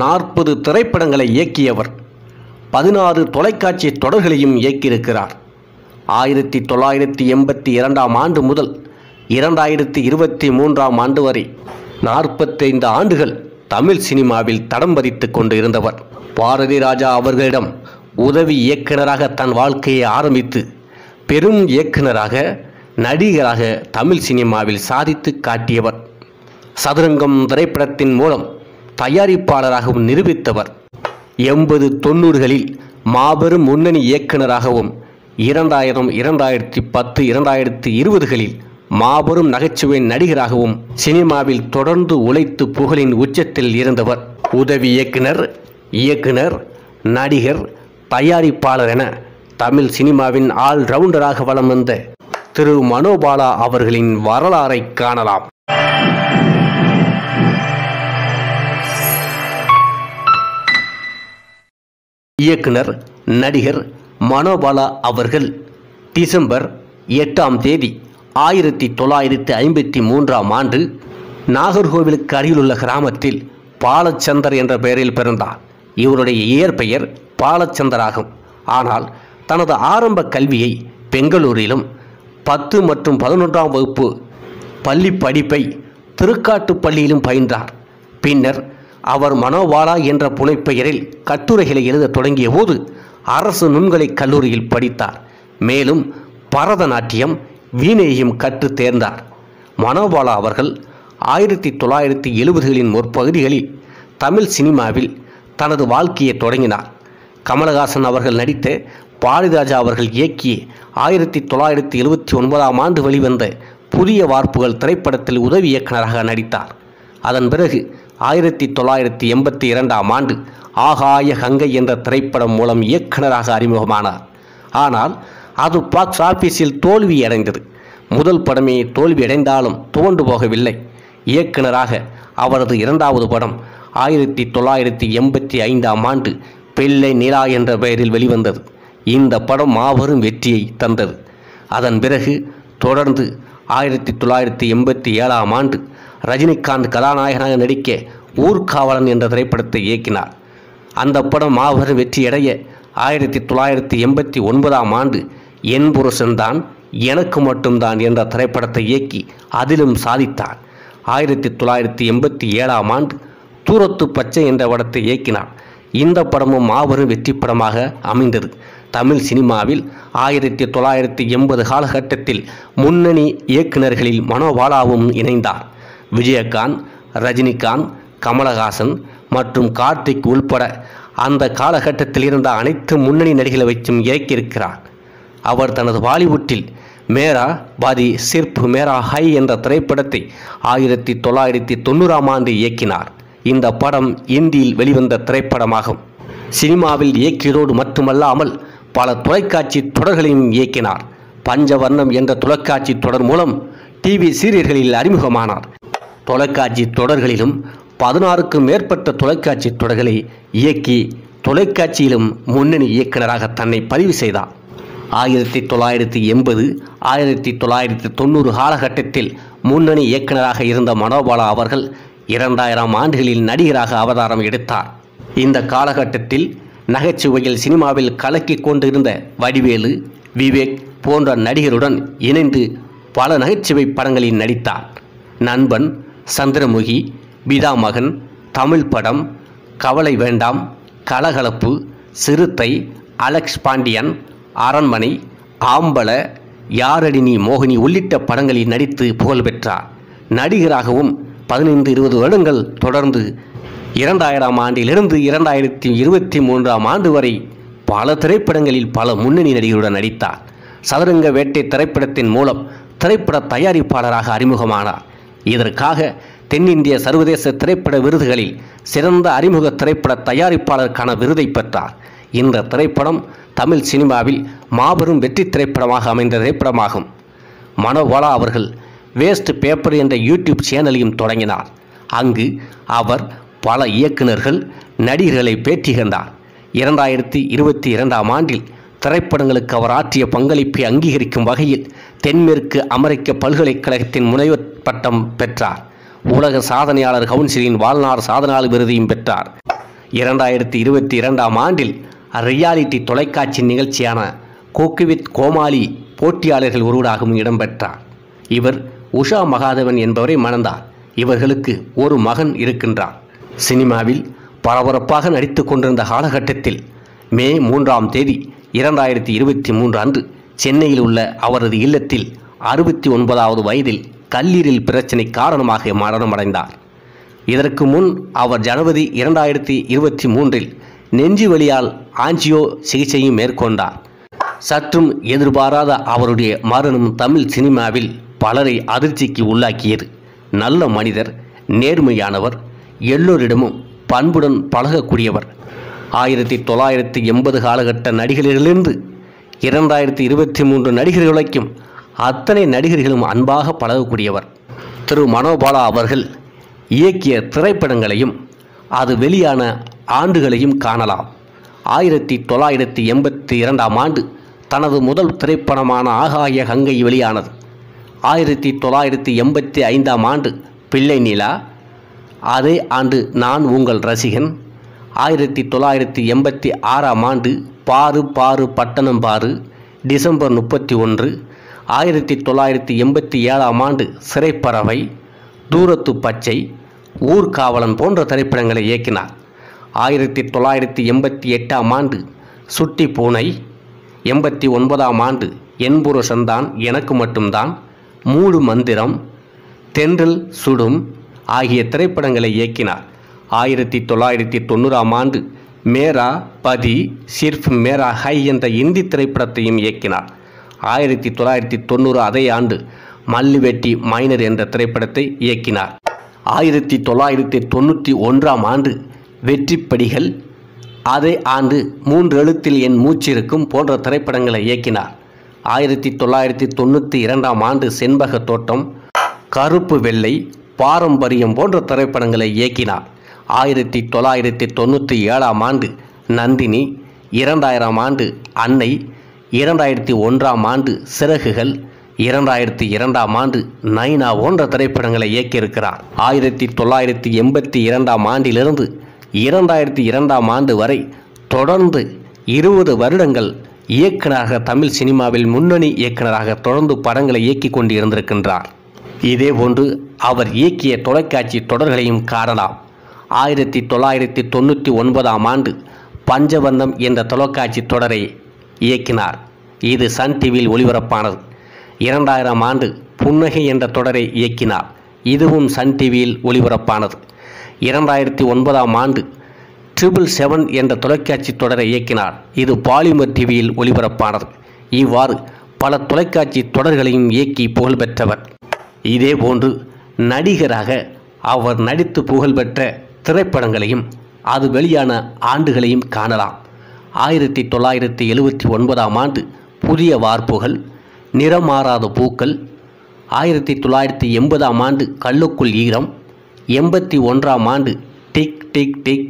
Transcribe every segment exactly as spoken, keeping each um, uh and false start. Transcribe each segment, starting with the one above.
நாற்பது திரைப்படங்களை இயக்கியவர். பதினாறு தொலைக்காட்சி தொடர்களையும் இயக்கியிருக்கிறார். ஆயிரத்தி தொள்ளாயிரத்தி எண்பத்தி இரண்டாம் ஆண்டு முதல் இரண்டாயிரத்தி இருபத்தி மூன்றாம் ஆண்டு வரை நாற்பத்தைந்து ஆண்டுகள் தமிழ் சினிமாவில் தடம் பதித்து கொண்டு இருந்தவர். பாரதி ராஜா அவர்களிடம் உதவி இயக்குநராக தன் வாழ்க்கையை ஆரம்பித்து பெரும் இயக்குநராக நடிகராக தமிழ் சினிமாவில் சாதித்து காட்டியவர். சதுரங்கம் திரைப்படத்தின் மூலம் தயாரிப்பாளராகவும் நிரூபித்தவர். எண்பது தொண்ணூறுகளில் மாபெரும் முன்னணி இயக்குநராகவும் இரண்டாயிரம் இரண்டாயிரத்தி பத்து இரண்டாயிரத்தி இருபதுகளில் மாபெரும் நகைச்சுவை நடிகராகவும் சினிமாவில் தொடர்ந்து உழைத்து புகழின் உச்சத்தில் இருந்தவர். உதவி இயக்குனர், இயக்குனர், நடிகர், தயாரிப்பாளர் என தமிழ் சினிமாவின் ஆல்ரவுண்டராக வலம் வந்த திரு மனோபாலா அவர்களின் வரலாறை காணலாம். இயக்குனர் நடிகர் மனோபாலா அவர்கள் டிசம்பர் எட்டாம் தேதி ஆயிரத்தி தொள்ளாயிரத்தி ஐம்பத்தி மூன்றாம் ஆண்டு நாகர்கோவிலுக்கு அருகிலுள்ள கிராமத்தில் பாலச்சந்தர் என்ற பெயரில் பிறந்தார். இவருடைய இயற்பெயர் பாலச்சந்தராகும். ஆனால் தனது ஆரம்ப கல்வியை பெங்களூரிலும் பத்து மற்றும் பதினொன்றாம் வகுப்பு பள்ளி படிப்பை திருக்காட்டுப்பள்ளியிலும் பயின்றார். பின்னர் அவர் மனோபாலா என்ற புனைப்பெயரில் கட்டுரைகளை எழுத தொடங்கிய போது அரசு நுண்கலை கல்லூரியில் படித்தார். மேலும் பரதநாட்டியம், வீணையையும் கற்று தேர்ந்தார். மனோபாலா அவர்கள் ஆயிரத்தி தொள்ளாயிரத்தி எழுபதுகளின் முற்பகுதிகளில் தமிழ் சினிமாவில் தனது வாழ்க்கையை தொடங்கினார். கமலஹாசன் அவர்கள் நடித்த, பாரதிராஜா அவர்கள் இயக்கிய ஆயிரத்தி தொள்ளாயிரத்தி எழுபத்தி ஒன்பதாம் ஆண்டு வெளிவந்த புதிய வார்ப்புகள் திரைப்படத்தில் உதவி இயக்குநராக நடித்தார். அதன் பிறகு ஆயிரத்தி தொள்ளாயிரத்தி எண்பத்தி இரண்டாம் ஆண்டு ஆகாய கங்கை என்ற திரைப்படம் மூலம் இயக்குநராக அறிமுகமானார். ஆனால் அது பாக்ஸ் ஆஃபீஸில் தோல்வியடைந்தது. முதல் படமே தோல்வியடைந்தாலும் துவண்டு போகவில்லை. இயக்குநராக அவரது இரண்டாவது படம் ஆயிரத்தி தொள்ளாயிரத்தி எண்பத்தி ஐந்தாம் ஆண்டு பெல்லை நிலா என்ற பெயரில் வெளிவந்தது. இந்த படம் மாபெரும் வெற்றியை தந்தது. அதன் பிறகு தொடர்ந்து ஆயிரத்தி தொள்ளாயிரத்தி எண்பத்தி ஏழாம் ஆண்டு ரஜினிகாந்த் கதாநாயகனாக நடிக்க ஊர்காவலன் என்ற திரைப்படத்தை இயக்கினார். அந்த படம் மாபெரும் வெற்றியடைய ஆயிரத்தி தொள்ளாயிரத்தி எண்பத்தி ஒன்பதாம் ஆண்டு என் புருஷன் தான் எனக்கு மட்டும்தான் என்ற திரைப்படத்தை இயக்கி அதிலும் சாதித்தார். ஆயிரத்தி தொள்ளாயிரத்தி எண்பத்தி ஏழாம் ஆண்டு தூரத்து பச்சை என்ற படத்தை இயக்கினார். இந்த படமும் மாபெரும் வெற்றி படமாக அமைந்தது. தமிழ் சினிமாவில் ஆயிரத்தி தொள்ளாயிரத்தி எண்பது காலகட்டத்தில் முன்னணி இயக்குநர்களில் மனோபாலாவும் இணைந்தார். விஜயகாந்த், ரஜினிகாந்த், கமலஹாசன் மற்றும் கார்த்திக் உள்பட அந்த காலகட்டத்தில் இருந்த அனைத்து முன்னணி நடிகளை வைத்தும் இயக்கியிருக்கிறார். அவர் தனது பாலிவுட்டில் மேரா பாதி சிர்ப் மேரா ஹை என்ற திரைப்படத்தை ஆயிரத்தி தொள்ளாயிரத்தி தொண்ணூறாம் ஆண்டு இயக்கினார். இந்த படம் இந்தியில் வெளிவந்த திரைப்படமாகும். சினிமாவில் இயக்கியதோடு மட்டுமல்லாமல் பல தொலைக்காட்சி தொடர்களையும் இயக்கினார். பஞ்சவர்ணம் என்ற தொலைக்காட்சி தொடர் மூலம் டிவி சீரியல்களில் அறிமுகமானார். தொலைக்காட்சி தொடர்களிலும் பதினாறுக்கும் மேற்பட்ட தொலைக்காட்சி தொடர்களை இயக்கி தொலைக்காட்சியிலும் முன்னணி இயக்குநராக தன்னை பதிவு செய்தார். ஆயிரத்தி தொள்ளாயிரத்தி எண்பது ஆயிரத்தி தொள்ளாயிரத்தி தொண்ணூறு காலகட்டத்தில் முன்னணி இயக்குநராக இருந்த மனோபாலா அவர்கள் இரண்டாயிரம் ஆண்டுகளில் நடிகராக அவதாரம் எடுத்தார். இந்த காலகட்டத்தில் நகைச்சுவையில் சினிமாவில் கலக்கி கொண்டிருந்த வடிவேலு, விவேக் போன்ற நடிகருடன் இணைந்து பல நகைச்சுவை படங்களில் நடித்தார். நண்பன், சந்திரமுகி, பிதாமகன், தமிழ் படம், கவலை வேண்டாம், கலகலப்பு, சிறுத்தை, அலெக்ஸ்பாண்டியன், அரண்மனை, ஆம்பள, யாரடினி மோகினி உள்ளிட்ட படங்களில் நடித்து புகழ் பெற்றார். நடிகராகவும் பதினைந்து இருபது வருடங்கள் தொடர்ந்து இரண்டாயிரம் ஆண்டிலிருந்து இரண்டாயிரத்தி இருபத்தி மூன்றாம் ஆண்டு வரை பல திரைப்படங்களில் பல முன்னணி நடிகருடன் நடித்தார். சதுரங்க வேட்டை திரைப்படத்தின் மூலம் திரைப்பட தயாரிப்பாளராக அறிமுகமானார். இதற்காக தென்னிந்திய சர்வதேச திரைப்பட விருதுகளில் சிறந்த அறிமுக திரைப்பட தயாரிப்பாளருக்கான விருதை பெற்றார். இந்த திரைப்படம் தமிழ் சினிமாவில் மாபெரும் வெற்றி திரைப்படமாக அமைந்த திரைப்படமாகும். மனோபாலா அவர்கள் வேஸ்ட் பேப்பர் என்ற யூடியூப் சேனலையும் தொடங்கினார். அங்கு அவர் பல இயக்குநர்கள், நடிகர்களை பேட்டி கண்டார். இரண்டாயிரத்தி இருபத்தி இரண்டாம் ஆண்டில் திரைப்படங்களுக்கு அவர் ஆற்றிய பங்களிப்பை அங்கீகரிக்கும் வகையில் தென்மேற்கு அமெரிக்க பல்கலைக்கழகத்தின் முனைவர் பட்டம் பெற்றார். உலக சாதனையாளர் கவுன்சிலின் வாழ்நாள் சாதனையாளர் விருதையும் பெற்றார். இரண்டாயிரத்தி இருபத்தி இரண்டாம் ஆண்டில் ரியாலிட்டி தொலைக்காட்சி நிகழ்ச்சியான கோக்குவித் கோமாளி போட்டியாளர்கள் ஒருவராகவும் இடம்பெற்றார். இவர் உஷா மகாதேவன் என்பவரை மணந்தார். இவர்களுக்கு ஒரு மகன் இருக்கின்றார். சினிமாவில் பரபரப்பாக நடித்து கொண்டிருந்த காலகட்டத்தில் மே மூன்றாம் தேதி இரண்டாயிரத்தி இருபத்தி மூன்று அன்று சென்னையில் உள்ள அவரது இல்லத்தில் அறுபத்தி ஒன்பதாவது வயதில் கல்லீரல் பிரச்சினை காரணமாக மரணமடைந்தார். இதற்கு முன் அவர் ஜனவரி இரண்டாயிரத்தி இருபத்தி மூன்றில் நெஞ்சு வலியால் ஆஞ்சியோ சிகிச்சையும் மேற்கொண்டார். சற்றும் எதிர்பாராத அவருடைய மரணம் தமிழ் சினிமாவில் பலரை அதிர்ச்சிக்கு உள்ளாக்கியது. நல்ல மனிதர், நேர்மையானவர், எல்லோரிடமும் பண்புடன் பழகக்கூடியவர். ஆயிரத்தி தொள்ளாயிரத்தி எண்பது காலகட்ட நடிகர்களிலிருந்து இரண்டாயிரத்தி இருபத்தி மூன்று நடிகர்களுக்கும் அத்தனை நடிகர்களும் அன்பாக பழகக்கூடியவர். திரு மனோபாலா அவர்கள் இயக்கிய திரைப்படங்களையும் அது வெளியான ஆண்டுகளையும் காணலாம். ஆயிரத்தி தொள்ளாயிரத்தி எண்பத்தி இரண்டாம் ஆண்டு தனது முதல் திரைப்படமான ஆகாய கங்கை வெளியானது. ஆயிரத்தி தொள்ளாயிரத்தி எண்பத்தி ஐந்தாம் ஆண்டு பிள்ளை நிலா, அதே ஆண்டு நான் உங்கள் ரசிகன், ஆயிரத்தி தொள்ளாயிரத்தி எண்பத்தி ஆறாம் ஆண்டு பாரு பாரு பட்டணம் பாரு டிசம்பர் முப்பத்தி ஒன்று, ஆயிரத்தி தொள்ளாயிரத்தி எண்பத்தி ஏழாம் ஆண்டு சிறைப்பறவை, தூரத்து பச்சை, ஊர்காவலன் போன்ற திரைப்படங்களை இயக்கினார். ஆயிரத்தி தொள்ளாயிரத்தி எண்பத்தி எட்டாம் ஆண்டு சுட்டி பூனை, எண்பத்தி ஒன்பதாம் ஆண்டு என் புருஷன் தான் எனக்கு மட்டும்தான், மூடு மந்திரம், தென்றல் சுடும் ஆகிய திரைப்படங்களை இயக்கினார். ஆயிரத்தி தொள்ளாயிரத்தி தொண்ணூறாம் ஆண்டு மேரா பதி சிர்ஃப் மேரா ஹை என்ற இந்தி திரைப்படத்தையும் இயக்கினார். ஆயிரத்தி தொள்ளாயிரத்தி தொண்ணூறு அதே ஆண்டு மல்லுவெட்டி மைனர் என்ற திரைப்படத்தை இயக்கினார். ஆயிரத்தி தொள்ளாயிரத்தி தொண்ணூற்றி ஒன்றாம் ஆண்டு வெற்றிப்படிகள், அதே ஆண்டு மூன்று எழுத்தில் என் மூச்சிருக்கும் போன்ற திரைப்படங்களை இயக்கினார். ஆயிரத்தி தொள்ளாயிரத்தி தொண்ணூற்றி இரண்டாம் ஆண்டு செண்பக தோட்டம், கருப்பு வெள்ளை, பாரம்பரியம் போன்ற திரைப்படங்களை இயக்கினார். ஆயிரத்தி தொள்ளாயிரத்தி தொண்ணூற்றி ஏழாம் ஆண்டு நந்தினி, இரண்டாயிரம் ஆண்டு அன்னை, இரண்டாயிரத்தி ஒன்றாம் ஆண்டு சிறகுகள், இரண்டாயிரத்தி இரண்டாம் ஆண்டு நைனா போன்ற திரைப்படங்களை இயக்கியிருக்கிறார். ஆயிரத்தி தொள்ளாயிரத்தி எண்பத்தி இரண்டாம் ஆண்டிலிருந்து இரண்டாயிரத்தி இரண்டாம் ஆண்டு வரை தொடர்ந்து இருபது வருடங்கள் இயக்குநராக தமிழ் சினிமாவில் முன்னணி இயக்குநராக தொடர்ந்து படங்களை இயக்கி கொண்டு இருந்திருக்கின்றார். இதேபோன்று அவர் இயக்கிய தொலைக்காட்சி தொடர்களையும் காணலாம். ஆயிரத்தி தொள்ளாயிரத்தி தொண்ணூற்றி ஒன்பதாம் ஆண்டு பஞ்சபந்தம் என்ற தொலைக்காட்சி தொடரை இயக்கினார். இது சன் டிவியில் ஒளிபரப்பானது. இரண்டாயிரம் ஆண்டு புன்னகை என்ற தொடரை இயக்கினார். இதுவும் சன் டிவியில் ஒளிபரப்பானது. இரண்டாயிரத்தி ஒன்பதாம் ஆண்டு ட்ரிபிள் செவன் என்ற தொலைக்காட்சி தொடரை இயக்கினார். இது பாலிமர் டிவியில் ஒளிபரப்பானது. இவ்வாறு பல தொலைக்காட்சி தொடர்களையும் இயக்கி புகழ்பெற்றவர். இதேபோன்று நடிகராக அவர் நடித்து புகழ்பெற்ற திரைப்படங்களையும் அது வெளியான ஆண்டுகளையும் காணலாம். ஆயிரத்தி தொள்ளாயிரத்தி எழுவத்தி ஒன்பதாம் ஆண்டு புதிய வார்ப்புகள், நிறமாறாத பூக்கள், ஆயிரத்தி தொள்ளாயிரத்தி எண்பதாம் ஆண்டு கல்லுக்குள் ஈரம், எண்பத்தி ஒன்றாம் ஆண்டு டிக் டிக் டிக்,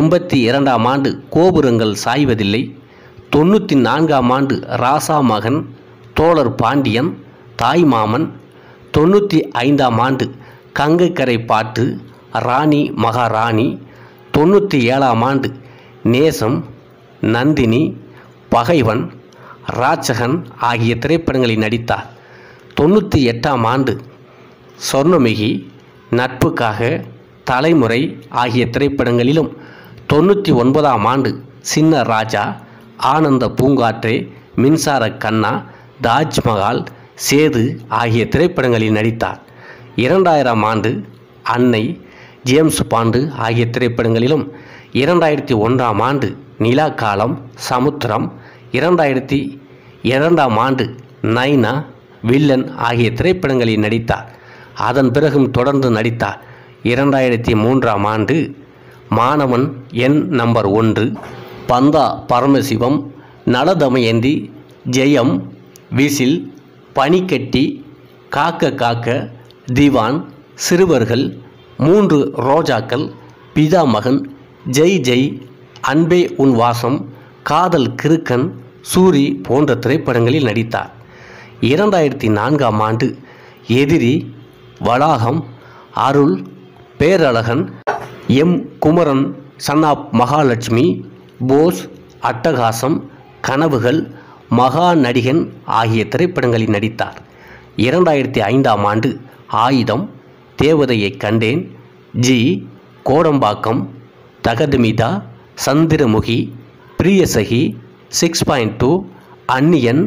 எண்பத்தி இரண்டாம் ஆண்டு கோபுரங்கள் சாய்வதில்லை, தொண்ணூற்றி நான்காம் ஆண்டு ராசா மகன், தோழர் பாண்டியன், தாய்மாமன், தொண்ணூற்றி ஐந்தாம் ஆண்டு கங்கைக்கரை பாட்டு, ராணி மகாராணி, தொண்ணூற்றி ஏழாம் ஆண்டு நேசம், நந்தினி, பகைவன், ராட்சகன் ஆகிய திரைப்படங்களில் நடித்தார். தொண்ணூற்றி எட்டாம் ஆண்டு சொர்ணமிகி, நட்புக்காக, தலைமுறை ஆகிய திரைப்படங்களிலும் தொண்ணூற்றி ஒன்பதாம் ஆண்டு சின்ன ராஜா, ஆனந்த பூங்காற்றே, மின்சார கண்ணா, தாஜ்மஹால், சேது ஆகிய திரைப்படங்களில் நடித்தார். இரண்டாயிரம் ஆண்டு அன்னை, ஜேம்ஸ் பாண்டு ஆகிய திரைப்படங்களிலும் இரண்டாயிரத்தி ஒன்றாம் ஆண்டு நிலா காலம், சமுத்திரம், இரண்டாயிரத்தி இரண்டாம் ஆண்டு நைனா, வில்லன் ஆகிய திரைப்படங்களில் நடித்தார். அதன் பிறகும் தொடர்ந்து நடித்தார். இரண்டாயிரத்தி மூன்றாம் ஆண்டு மாணவன் என் நம்பர் ஒன்று, பந்தா பரமசிவம், நலதமயந்தி, ஜெயம், விசில், பனிக்கட்டி, காக்க காக்க, திவான், சிறுவர்கள், மூன்று ரோஜாக்கள், பிதாமகன், ஜெய் ஜெய், அன்பே உன் வாசம், காதல் கிறுக்கன், சூரி போன்ற திரைப்படங்களில் நடித்தார். இரண்டாயிரத்தி நான்காம் ஆண்டு எதிரி, வளாகம், Arul, Perazhagan, M Kumaran, son of Mahalakshmi, Bose, Attahasam, Kanavugal, மகா நடிகன் ஆகிய திரைப்படங்களில் நடித்தார். இரண்டாயிரத்தி ஐந்தாம் ஆண்டு ஆயுதம், தேவதையை கண்டேன், Ji, Kodambakkam, தகதுமிதா, Chandramukhi, Priyasakhi, six point two, Anniyan,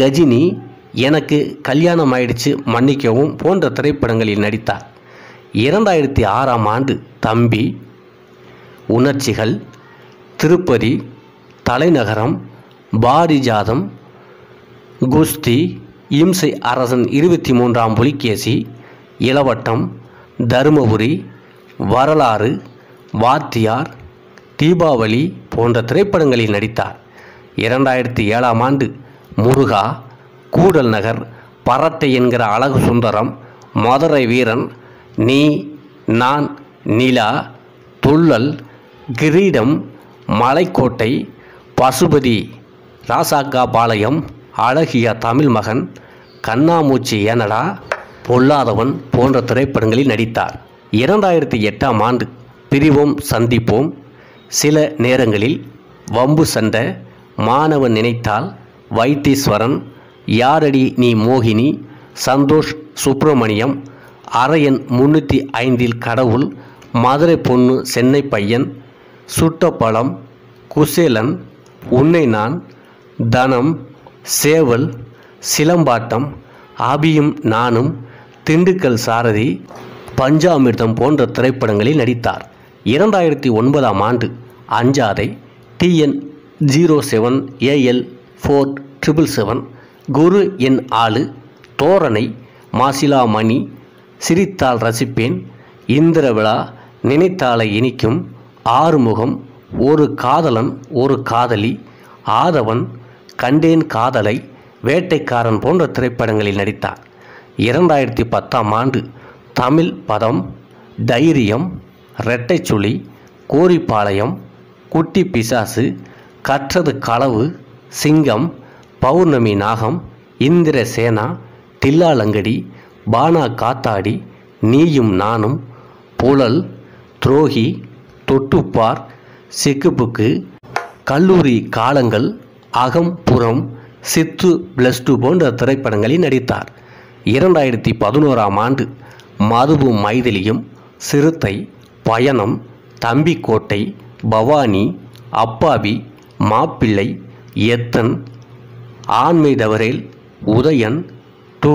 Ghajini, எனக்கு கல்யாணம் ஆயிடுச்சு மன்னிக்கவும் போன்ற திரைப்படங்களில் நடித்தார். இரண்டாயிரத்தி ஆறாம் ஆண்டு தம்பி, உணர்ச்சிகள், திருப்பதி, தலைநகரம், பாரிஜாதம், குஸ்தி, இம்சை அரசன் இருபத்தி மூன்றாம் புலிகேசி, இளவட்டம், தருமபுரி, வரலாறு, வாத்தியார், தீபாவளி போன்ற திரைப்படங்களில் நடித்தார். இரண்டாயிரத்தி ஏழாம் ஆண்டு முருகா, கூடல் நகர், பரட்டை என்கிற அழகு சுந்தரம், மதுரை வீரன், நீ, நான், நிலா, துள்ளல், கிரீடம், மலைக்கோட்டை, பசுபதி, ராசாக்கா பாளையம், அழகிய தமிழ் மகன், கண்ணாமூச்சி ஏனடா, பொல்லாதவன் போன்ற திரைப்படங்களில் நடித்தார். இரண்டாயிரத்தி எட்டாம் ஆண்டு பிரிவோம் சந்திப்போம், சில நேரங்களில், வம்பு சண்டை, மாணவன் நினைத்தால், வைத்தீஸ்வரன், யாரடி நீ மோகினி, சந்தோஷ் சுப்பிரமணியம், அரையன் முன்னூற்றி ஐந்தில் கடவுள், மதுரை பொண்ணு, சென்னை பையன், சுட்டப்பழம், குசேலன், உன்னை நான், தனம், சேவல், சிலம்பாட்டம், ஆபியும் நானும், திண்டுக்கல் சாரதி, பஞ்சாமிர்தம் போன்ற திரைப்படங்களில் நடித்தார். இரண்டாயிரத்தி ஒன்பதாம் ஆண்டு Anjathe, TN zero seven AL four triple seven, Guru En Aalu, Thoranai, Masilamani, சிரித்தால் ரசிப்பேன், இந்திர விழா, நினைத்தாலை இனிக்கும், ஆறுமுகம், ஒரு காதலன் ஒரு காதலி, ஆதவன், கண்டேன் காதலை, வேட்டைக்காரன் போன்ற திரைப்படங்களில் நடித்தார். இரண்டாயிரத்தி பத்தாம் ஆண்டு தமிழ் பதம், தைரியம், இரட்டைச்சுளி, கோரிப்பாளையம், குட்டி பிசாசு, கற்றது களவு, சிங்கம், பௌர்ணமி நாகம், இந்திர சேனா, தில்லாலங்கடி, பானா காத்தாடி, நீயும் நானும், புழல், துரோகி, தொட்டுப்பார், சிக்குப்புக்கு, கல்லூரி காலங்கள், அகம்புறம், சித்து பிளஸ் டூ போன்ற திரைப்படங்களில் நடித்தார். இரண்டாயிரத்தி பதினோராம் ஆண்டு மதுபு மைதிலியும், சிறுத்தை, பயணம், தம்பிக்கோட்டை, பவானி, அப்பாவி, மாப்பிள்ளை, எத்தன், ஆண்மை தவறேல், உதயன் டூ,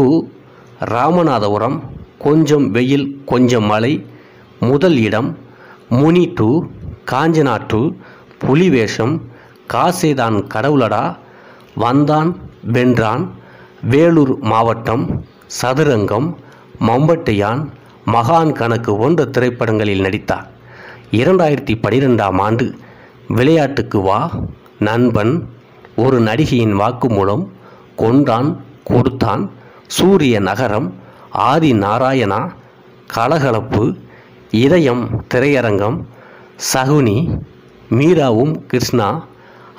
ராமநாதபுரம், கொஞ்சம் வெயில் கொஞ்சம் மழை, முதல் இடம், முனி டூ, காஞ்சனா டூ, புலிவேஷம், காசேதான் கடவுளடா, வந்தான் வென்றான், வேலூர் மாவட்டம், சதுரங்கம், மம்பட்டையான், மகான் கணக்கு போன்ற திரைப்படங்களில் நடித்தார். இரண்டாயிரத்தி பனிரெண்டாம் ஆண்டு விளையாட்டுக்கு வா, நண்பன், ஒரு நடிகையின் வாக்குமூலம், கொண்டான் கொடுத்தான், சூரிய நகரம், ஆதி நாராயணா, கலகலப்பு, இதயம் திரையரங்கம், சகுனி, மீராவும் கிருஷ்ணா,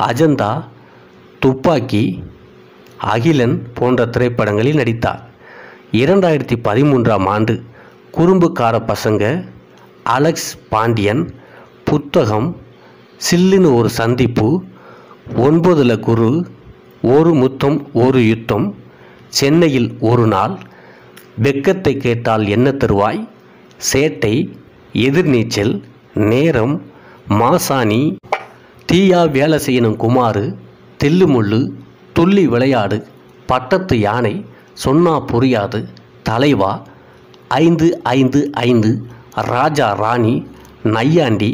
அஜந்தா, துப்பாக்கி, அகிலன் போன்ற திரைப்படங்களில் நடித்தார். இரண்டாயிரத்தி பதிமூன்றாம் ஆண்டு குறும்புக்கார பசங்க, அலெக்ஸ்பாண்டியன், புத்தகம், சில்லுன்னு ஒரு சந்திப்பு, ஒன்பதுல குரு, ஒரு முத்தம் ஒரு யுத்தம், சென்னையில் ஒரு நாள், வெக்கத்தை கேட்டால் என்ன தருவாய், சேட்டை, எதிர்நீச்சல், நேரம், மாசாணி, தீயா வேலை செய்யணும் குமாரு, தில்லுமுள்ளு, துள்ளி விளையாடு, பட்டத்து யானை, சொன்னா புரியாது, தலைவா, ஐந்து ஐந்து ஐந்து, ராஜா ராணி, நையாண்டி,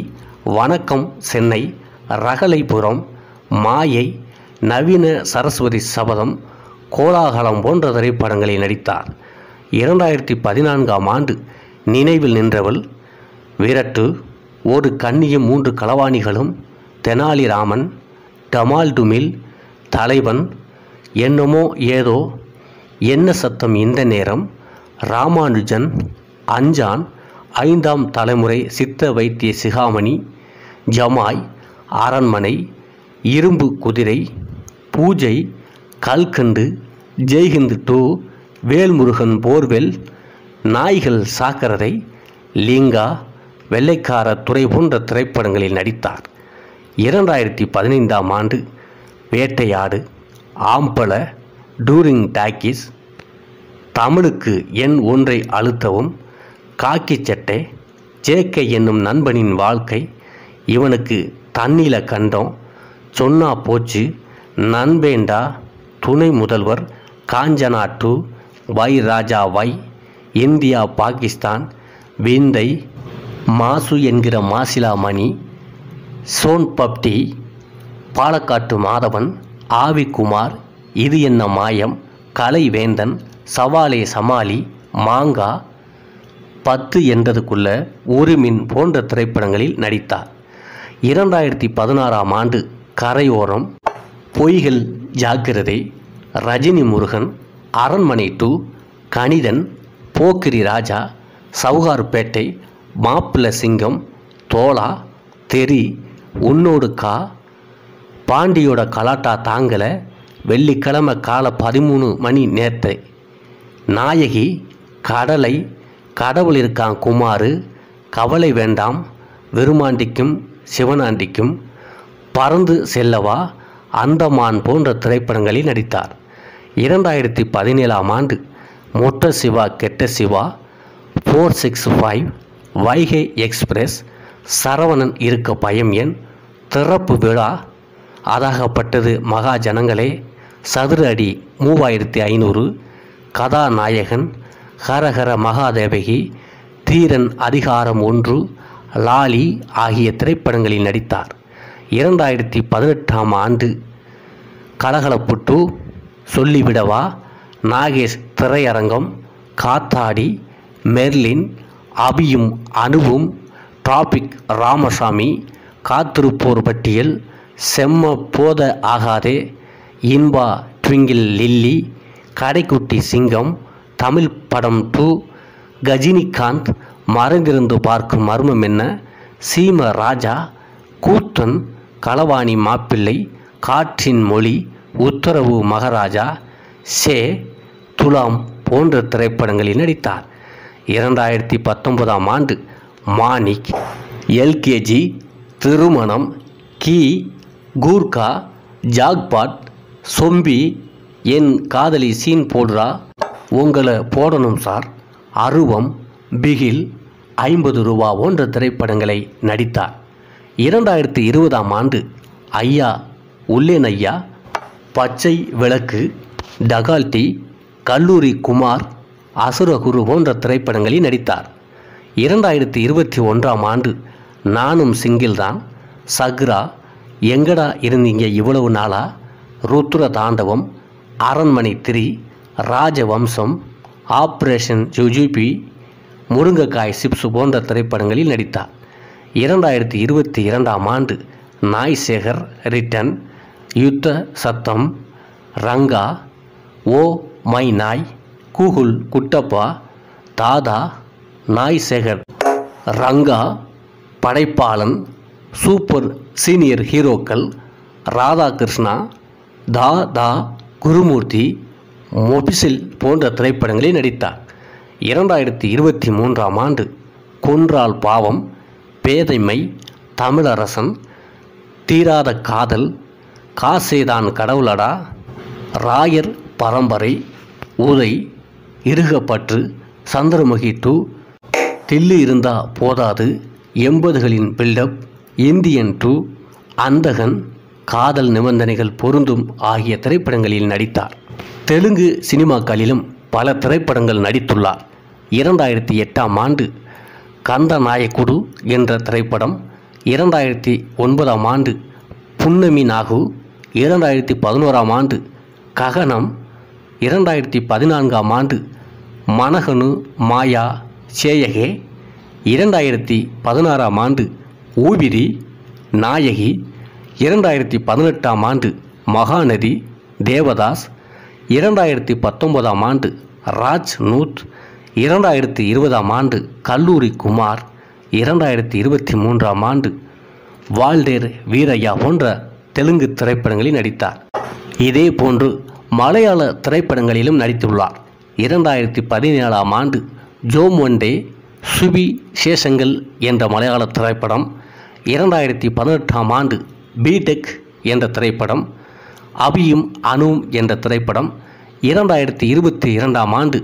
வணக்கம் சென்னை, ரகலைபுரம், மாயை, நவீன சரஸ்வதி சபதம், கோலாகலம் போன்ற திரைப்படங்களில் நடித்தார். இரண்டாயிரத்தி பதினான்காம் ஆண்டு நினைவில் நின்றவள், விரட்டு, ஒரு கன்னியும் மூன்று களவாணிகளும், தெனாலிராமன், டமால் டுமில், தலைவன், என்னமோ ஏதோ, என்ன சத்தம் இந்த நேரம், ராமானுஜன், அஞ்சான், ஐந்தாம் தலைமுறை சித்த வைத்திய சிகாமணி, ஜமாய், அரண்மனை, இரும்பு குதிரை, பூஜை, கல்கண்டு, ஜெய்ஹிந்து டூ, வேல்முருகன் போர்வெல், நாய்கள் சாக்கரதை, லிங்கா, வெள்ளைக்கார துறை போன்ற திரைப்படங்களில் நடித்தார். இரண்டாயிரத்தி பதினைந்தாம் ஆண்டு வேட்டையாடு, ஆம்பள, டூரிங் டாக்கிஸ், தமிழுக்கு எண் ஒன்றை அழுத்தவும், காக்கி சட்டை, ஜேக்கை என்னும் நண்பனின் வாழ்க்கை, இவனுக்கு தண்ணில கண்டம், சொன்னா போச்சு, நண்பேண்டா, துணை முதல்வர், காஞ்சனா டூ, வை ராஜா வை, இந்தியா பாகிஸ்தான், விந்தை, மாசு என்கிற மாசிலாமணி, சோன் பப்டி, பாலக்காட்டு மாதவன், ஆவிக்குமார், இது என்ன மாயம், கலைவேந்தன், சவாலே சமாளி, மாங்கா, பத்து என்றதுக்குள்ள உருமின் போன்ற திரைப்படங்களில் நடித்தார். இரண்டாயிரத்தி பதினாறாம் ஆண்டு கரையோரம், பொய்கள் ஜாக்கிரதை, ரஜினி முருகன், அரண்மனை டூ, கணிதன், போக்கிரி ராஜா, சவுகார்பேட்டை, மாப்பிள்ள சிங்கம், தோலா, தெரி, உன்னோடு கா, பாண்டியோட கலாட்டா தாங்கலை, வெள்ளிக்கிழமை காலை பதிமூணு மணி நேரத்தை, நாயகி, கடலை, கடவுள் இருக்கான் குமார், கவலை வேண்டாம், விருமாண்டிக்கும் சிவனாண்டிக்கும், பறந்து செல்லவா, அந்தமான் போன்ற திரைப்படங்களில் நடித்தார். இரண்டாயிரத்தி பதினேழாம் ஆண்டு Motta Siva Ketta Siva, four six five, Vaigai express, Saravanan Irukka பயம் என், திறப்பு விழா, அதாகப்பட்டது மகா ஜனங்களே, சதுர அடி மூவாயிரத்தி ஐநூறு, கதாநாயகன், ஹரஹர மகாதேவகி, தீரன் அதிகாரம் ஒன்று, லாலி ஆகிய திரைப்படங்களில் நடித்தார். இரண்டாயிரத்தி பதினெட்டாம் ஆண்டு கலகலப்புட்டு, சொல்லிவிடவா, நாகேஷ் திரையரங்கம், காத்தாடி, மெர்லின், அபியும் அனுவும், டிராபிக் ராமசாமி, காத்திருப்போர் பட்டியல், செம்ம போத ஆகாதே, இன்பா ட்விங்கில் லில்லி, கடைக்குட்டி சிங்கம், தமிழ் படம் டூ, கஜினிகாந்த், மறைந்திருந்து பார்க்கும் மர்மம் என்ன, சீம ராஜா, கூத்தன், களவாணி மாப்பிள்ளை, காற்றின் மொழி, உத்தரவு மகாராஜா, சே, துலாம் போன்ற திரைப்படங்களில் நடித்தார். இரண்டாயிரத்தி பத்தொன்பதாம் ஆண்டு Manik, LKG, Thirumanam, Kee, Gurkha, jackpot, சொம்பி, En Kadhali scene போடுறா, உங்களை போடணும் சார், அருவம், பிகில், ஐம்பது ரூபா போன்ற திரைப்படங்களை நடித்தார். இரண்டாயிரத்தி இருபதாம் ஆண்டு ஐயா, உள்ளேன் ஐயா, பச்சை விளக்கு, டகால்டி, கல்லூரி குமார், அசுரகுரு போன்ற திரைப்படங்களில் நடித்தார். இரண்டாயிரத்தி இருபத்தி ஒன்றாம் ஆண்டு நானும் சிங்கிள்தான், சக்ரா, எங்கடா இருந்தீங்க இவ்வளவு நாளா, ருத்ர தாண்டவம், அரண்மனை திரி, ராஜவம்சம், ஆப்ரேஷன் ஜுஜிபி, முருங்கைக்காய் சிப்ஸ் போன்ற திரைப்படங்களில் நடித்தார். இரண்டாயிரத்தி இருபத்தி இரண்டாம் ஆண்டு நாய் சேகர் ரிட்டன், யுத்த சத்தம், ரங்கா, ஓ மை நாய், கூகுள் குட்டப்பா, தாதா, நாய் சேகர் ரங்கா, படைப்பாளன், சூப்பர் சீனியர் ஹீரோக்கள், ராதாகிருஷ்ணா, தாதா, குருமூர்த்தி, மொபிசில் போன்ற திரைப்படங்களில் நடித்தார். இரண்டாயிரத்தி இருபத்தி மூன்றாம் ஆண்டு கொன்றால் பாவம், பேதைமை, தமிழரசன், தீராத காதல், காசேதான் கடவுளடா, ராயர் பரம்பரை, உதை, இருகப்பற்று, சந்திரமுகி டூ, தில்லு இருந்தா போதாது, எண்பதுகளின் பில்டப், இந்தியன் டூ, அந்தகன், காதல் நிபந்தனைகள் பொருந்தும் ஆகிய திரைப்படங்களில் நடித்தார். தெலுங்கு சினிமாக்களிலும் பல திரைப்படங்கள் நடித்துள்ளார். இரண்டாயிரத்தி எட்டாம் ஆண்டு கந்தநாயக்குடு என்ற திரைப்படம், இரண்டாயிரத்தி ஒன்பதாம் ஆண்டு புன்னமி நாகு, இரண்டாயிரத்தி பதினோராம் ஆண்டு ககனம், இரண்டாயிரத்தி பதினான்காம் ஆண்டு மனகனு மாயா சேயகே, இரண்டாயிரத்தி பதினாறாம் ஆண்டு ஊபிரி, நாயகி, இரண்டாயிரத்தி பதினெட்டாம் ஆண்டு மகாநதி, தேவதாஸ், இரண்டாயிரத்தி பத்தொன்பதாம் ஆண்டு ராஜ் நூத், இரண்டாயிரத்தி இருபதாம் ஆண்டு கல்லூரி குமார், இரண்டாயிரத்தி இருபத்தி மூன்றாம் ஆண்டு வால்டேர் வீரையா போன்ற தெலுங்கு திரைப்படங்களில் நடித்தார். இதே போன்று மலையாள திரைப்படங்களிலும் நடித்துள்ளார். இரண்டாயிரத்தி பதினேழாம் ஆண்டு ஜோம் ஒன் டே, சுபி சேஷங்கள் என்ற மலையாள திரைப்படம், இரண்டாயிரத்தி பதினெட்டாம் ஆண்டு பிடெக் என்ற திரைப்படம், அபியும் அனுவும் என்ற திரைப்படம், இரண்டாயிரத்தி இருபத்தி இரண்டாம் ஆண்டு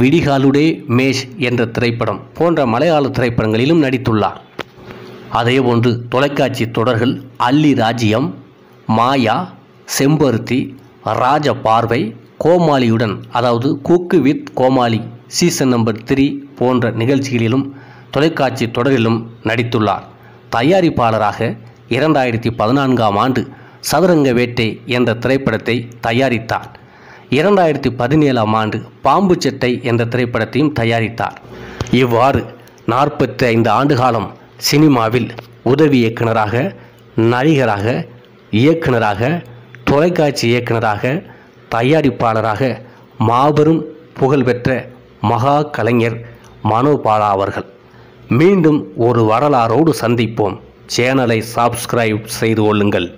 விடிகாலுடே மேஷ் என்ற திரைப்படம் போன்ற மலையாள திரைப்படங்களிலும் நடித்துள்ளார். அதேபோன்று தொலைக்காட்சி தொடர்கள் அல்லி ராஜ்யம், மாயா, செம்பருத்தி, ராஜ பார்வை, கோமாளியுடன் அதாவது cook with Comali season number three போன்ற நிகழ்ச்சிகளிலும் தொலைக்காட்சி தொடரிலும் நடித்துள்ளார். தயாரிப்பாளராக இரண்டாயிரத்தி பதினான்காம் ஆண்டு சதுரங்க வேட்டை என்ற திரைப்படத்தை தயாரித்தார். இரண்டாயிரத்தி பதினேழாம் ஆண்டு பாம்பு சட்டை என்ற திரைப்படத்தையும் தயாரித்தார். இவ்வாறு நாற்பத்தி ஐந்து ஆண்டு காலம் சினிமாவில் உதவி இயக்குனராக, நடிகராக, இயக்குனராக, தொலைக்காட்சி இயக்குனராக, தயாரிப்பாளராக மாபெரும் புகழ்பெற்ற மகா கலைஞர் மனோபாலா அவர்கள். மீண்டும் ஒரு வரலாறோடு சந்திப்போம். சேனலை சப்ஸ்கிரைப் செய்து கொள்ளுங்கள்.